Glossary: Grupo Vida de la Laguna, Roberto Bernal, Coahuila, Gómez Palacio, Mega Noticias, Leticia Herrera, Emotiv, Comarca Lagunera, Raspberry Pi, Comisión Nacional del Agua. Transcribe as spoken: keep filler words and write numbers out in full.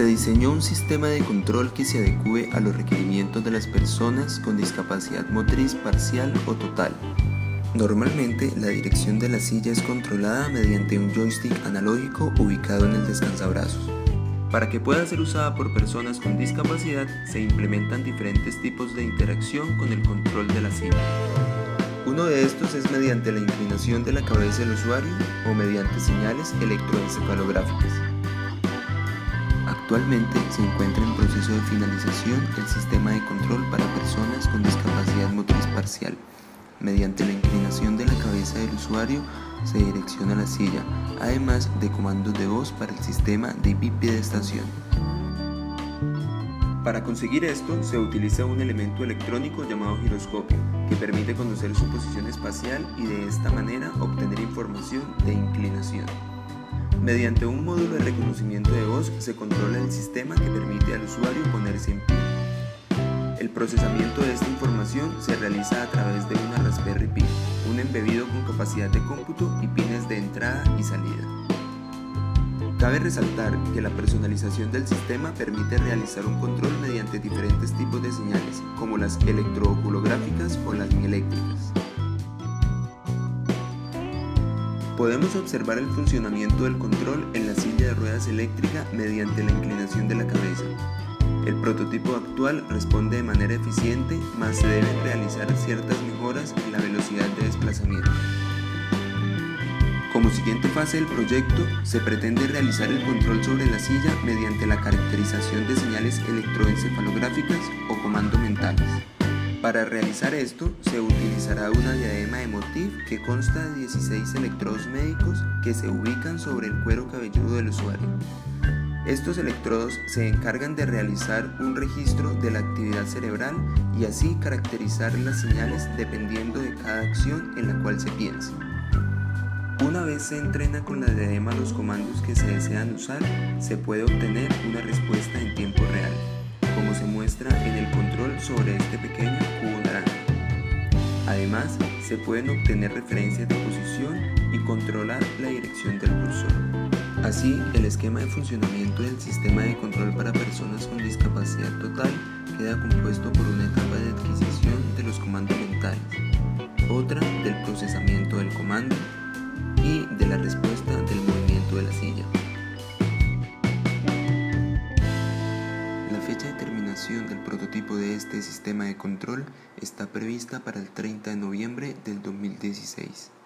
Se diseñó un sistema de control que se adecue a los requerimientos de las personas con discapacidad motriz parcial o total. Normalmente, la dirección de la silla es controlada mediante un joystick analógico ubicado en el descansabrazos. Para que pueda ser usada por personas con discapacidad, se implementan diferentes tipos de interacción con el control de la silla. Uno de estos es mediante la inclinación de la cabeza del usuario o mediante señales electroencefalográficas. Actualmente se encuentra en proceso de finalización el sistema de control para personas con discapacidad motriz parcial. Mediante la inclinación de la cabeza del usuario se direcciona la silla, además de comandos de voz para el sistema de bipedestación. Para conseguir esto se utiliza un elemento electrónico llamado giroscopio, que permite conocer su posición espacial y de esta manera obtener información de inclinación. Mediante un módulo de reconocimiento de voz se controla el sistema que permite al usuario ponerse en pie. El procesamiento de esta información se realiza a través de una Raspberry Pi, un embebido con capacidad de cómputo y pines de entrada y salida. Cabe resaltar que la personalización del sistema permite realizar un control mediante diferentes tipos de señales, como las electrooculográficas o las mieléctricas. Podemos observar el funcionamiento del control en la silla de ruedas eléctrica mediante la inclinación de la cabeza. El prototipo actual responde de manera eficiente, mas se deben realizar ciertas mejoras en la velocidad de desplazamiento. Como siguiente fase del proyecto, se pretende realizar el control sobre la silla mediante la caracterización de señales electroencefalográficas o comandos mentales. Para realizar esto, se utilizará una diadema Emotiv que consta de dieciséis electrodos médicos que se ubican sobre el cuero cabelludo del usuario. Estos electrodos se encargan de realizar un registro de la actividad cerebral y así caracterizar las señales dependiendo de cada acción en la cual se piensa. Una vez se entrena con la diadema los comandos que se desean usar, se puede obtener una respuesta en tiempo real, como se muestra en el control sobre este pequeño cubo naranja. Además, se pueden obtener referencias de posición y controlar la dirección del cursor. Así, el esquema de funcionamiento del sistema de control para personas con discapacidad total queda compuesto por una etapa de adquisición de los comandos mentales, otra del procesamiento del comando y de la respuesta del movimiento de la silla. La fecha de terminación del prototipo de este sistema de control está prevista para el treinta de noviembre del dos mil dieciséis.